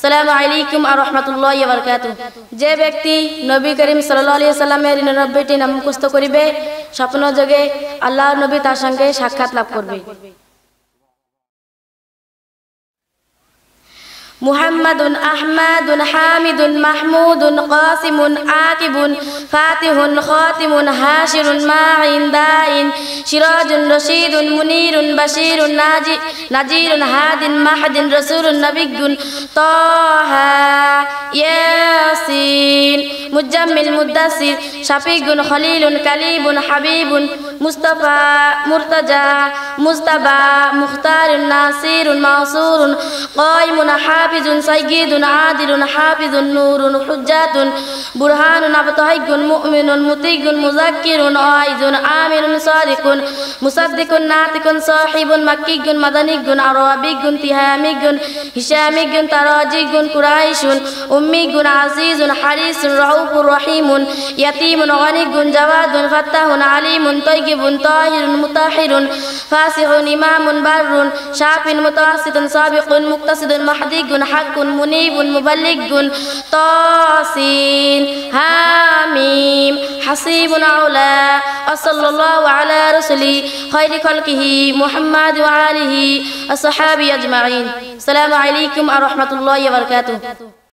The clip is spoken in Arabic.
السلام علیکم و رحمت اللہ وبرکاتہ جے بیکتی نبی کریم صلی اللہ علیہ وسلم میری نربیٹی نام مکست کربے شپنو جگے اللہ نبی تاشنگے شاکھات لاب کربے محمد احمد حامد محمود قاسم عاقب فاتح خاتم حاشر ماعن دائن شراج رشید منیر بشیر نذیر ہاد مہد رسول نبی طه یاسین مجمل مدثر شفیع خلیل کلیب حبیب مصطفی مرتجی مصطبی مختار ناصر منصور قائم حافظ سيد عادل حافظ نور حجات برهان ابطهج مؤمن مطيج مذكر عائز عامل صادق مصدق ناطق صاحب مكي مدني عربي تهامي هشامي تراجي قريش أمي عزيز حريص رؤوف رحيم يتيم غني جواد فتاح عليم طيب طاهر مطهر فاسح إمام بر شاف متوسط سابق مقتصد محدي حق منيب مبلغ طاسين حاميم حصيب علا صلى الله على رسول خير خلقه محمد وآله الصحابي أجمعين السلام عليكم ورحمة الله وبركاته.